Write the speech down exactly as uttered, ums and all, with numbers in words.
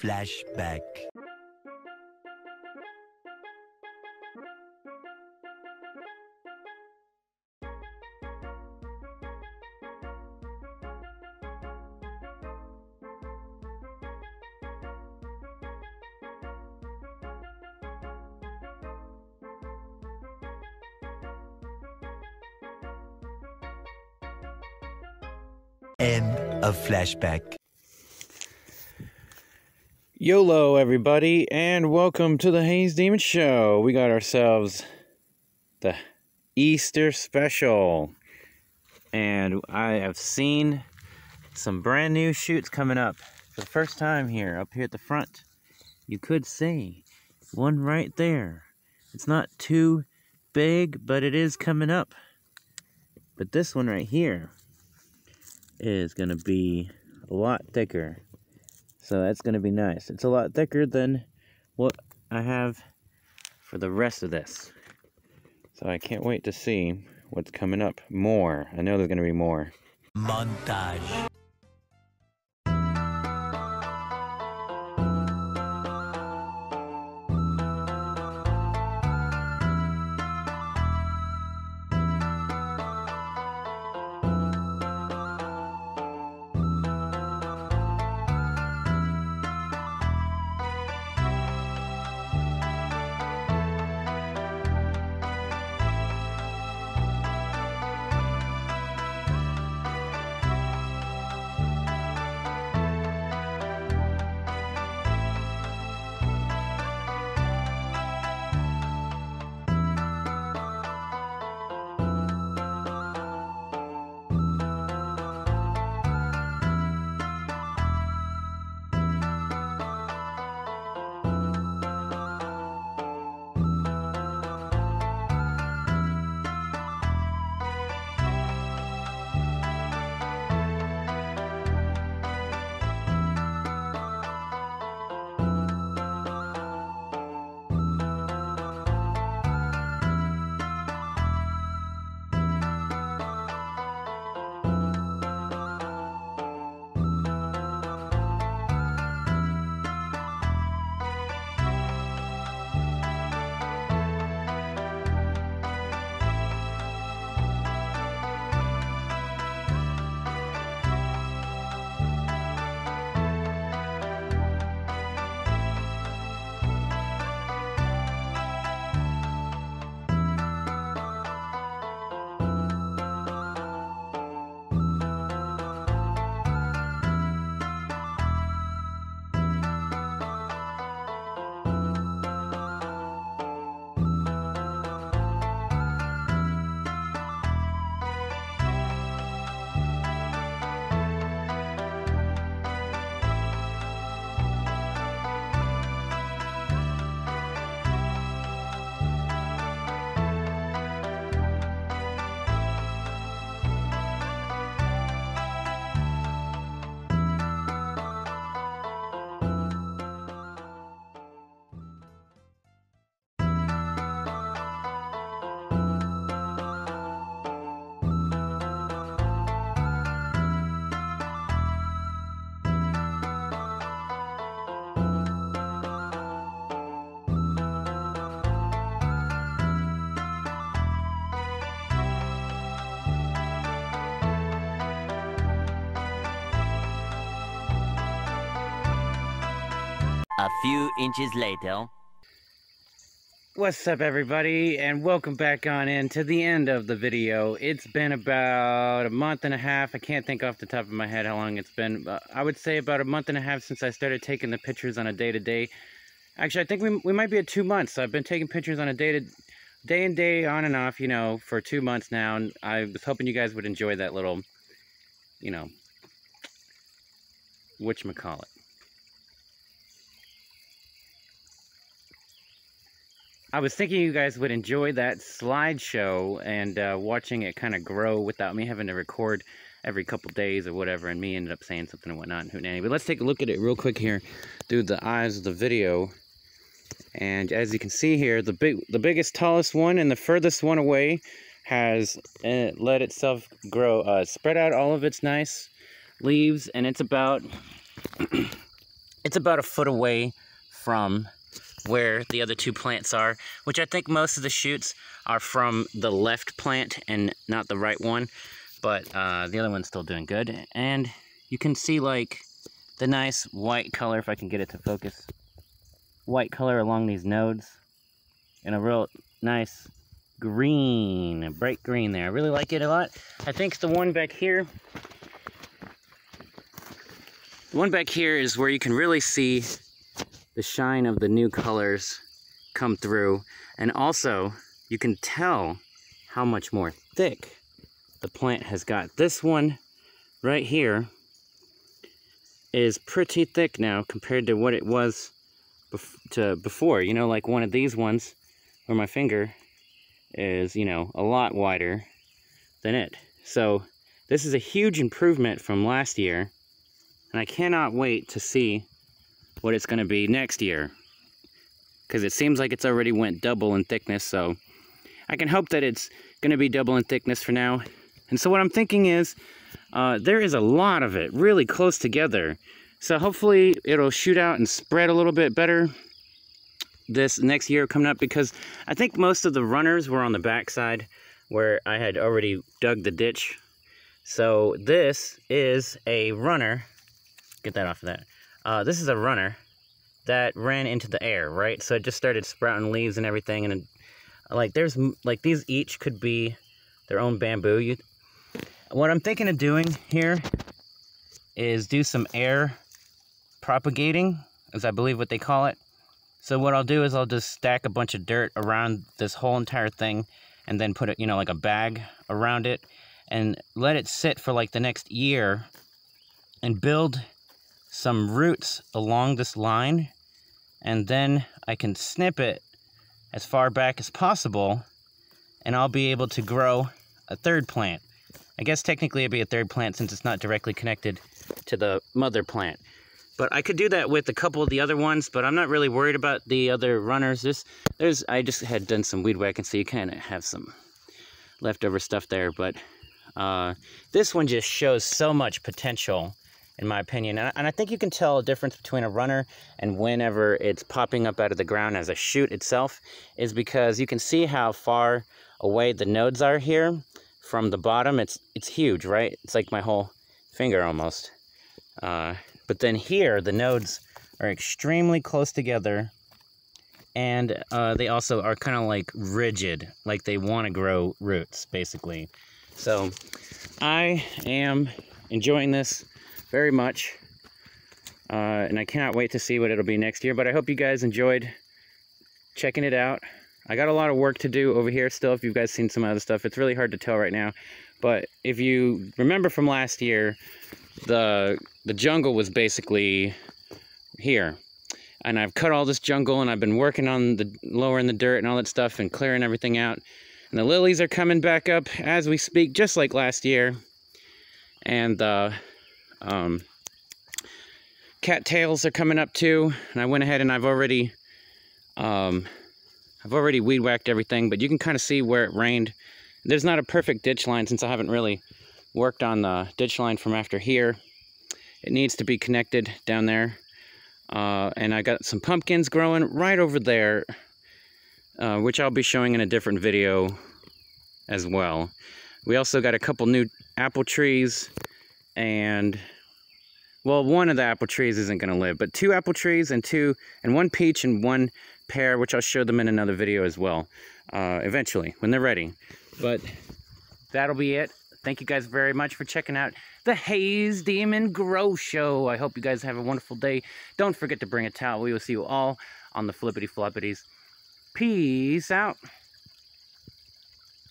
Flashback. End of flashback. YOLO, everybody, and welcome to the Haze Demon Show. We got ourselves the Easter special, and I have seen some brand new shoots coming up for the first time here. Up here at the front, you could see one right there. It's not too big, but it is coming up. But this one right here is going to be a lot thicker. So that's going to be nice. It's a lot thicker than what I have for the rest of this. So I can't wait to see what's coming up. More. I know there's going to be more. Montage. A few inches later. What's up, everybody, and welcome back on in to the end of the video. It's been about a month and a half. I can't think off the top of my head how long it's been. But I would say about a month and a half since I started taking the pictures on a day-to-day. -day. Actually, I think we, we might be at two months. So I've been taking pictures on a day-to-day day and day on and off, you know, for two months now. And I was hoping you guys would enjoy that little, you know, whatchamacallit. I was thinking you guys would enjoy that slideshow and uh, watching it kind of grow without me having to record every couple days or whatever, and me ended up saying something and whatnot and hootenanny. But let's take a look at it real quick here through the eyes of the video. And as you can see here, the big, the biggest, tallest one and the furthest one away has it let itself grow, uh, spread out all of its nice leaves, and it's about It's about a foot away from where the other two plants are, which I think most of the shoots are from the left plant and not the right one, but uh, the other one's still doing good. And you can see like the nice white color, if I can get it to focus, white color along these nodes, and a real nice green, bright green there. I really like it a lot. I think the one back here, the one back here is where you can really see the shine of the new colors come through, and also you can tell how much more thick the plant has got. This one right here is pretty thick now compared to what it was bef to before. You know, like one of these ones where my finger is, you know, a lot wider than it. So this is a huge improvement from last year, and I cannot wait to see what it's going to be next year, because it seems like it's already went double in thickness, so I can hope that it's going to be double in thickness for now. And so what I'm thinking is uh, there is a lot of it really close together, so hopefully it'll shoot out and spread a little bit better this next year coming up, because I think most of the runners were on the backside where I had already dug the ditch. So this is a runner, get that off of that. Uh, this is a runner that ran into the air, right? So it just started sprouting leaves and everything, and it, like there's like these each could be their own bamboo. You, what I'm thinking of doing here is do some air propagating, as I believe what they call it. So what I'll do is I'll just stack a bunch of dirt around this whole entire thing, and then put it, you know, like a bag around it, and let it sit for like the next year, and build some roots along this line, and then I can snip it as far back as possible, and I'll be able to grow a third plant. I guess technically it'd be a third plant since it's not directly connected to the mother plant. But I could do that with a couple of the other ones, but I'm not really worried about the other runners. This, there's, I just had done some weed whacking, so you kind of have some leftover stuff there, but uh, this one just shows so much potential, in my opinion. And I think you can tell a difference between a runner and whenever it's popping up out of the ground as a shoot itself, is because you can see how far away the nodes are here from the bottom. It's it's huge, right? It's like my whole finger almost. Uh, but then here, the nodes are extremely close together, and uh, they also are kind of like rigid, like they want to grow roots, basically. So I am enjoying this very much, uh, and I cannot wait to see what it'll be next year, but I hope you guys enjoyed checking it out. I got a lot of work to do over here still, if you guys seen some other stuff. It's really hard to tell right now, but if you remember from last year, the, the jungle was basically here, and I've cut all this jungle, and I've been working on the lowering the dirt and all that stuff and clearing everything out, and the lilies are coming back up as we speak, just like last year, and uh, Um, cattails are coming up too, and I went ahead and I've already, um, I've already weed whacked everything, but you can kind of see where it rained. There's not a perfect ditch line since I haven't really worked on the ditch line from after here. It needs to be connected down there, uh, and I got some pumpkins growing right over there, uh, which I'll be showing in a different video as well. We also got a couple new apple trees, and well, one of the apple trees isn't going to live, but two apple trees and two and one peach and one pear, which I'll show them in another video as well, uh, eventually when they're ready. But that'll be it. Thank you guys very much for checking out the Haze Demon Show. I hope you guys have a wonderful day. Don't forget to bring a towel. We will see you all on the flippity floppities. Peace out.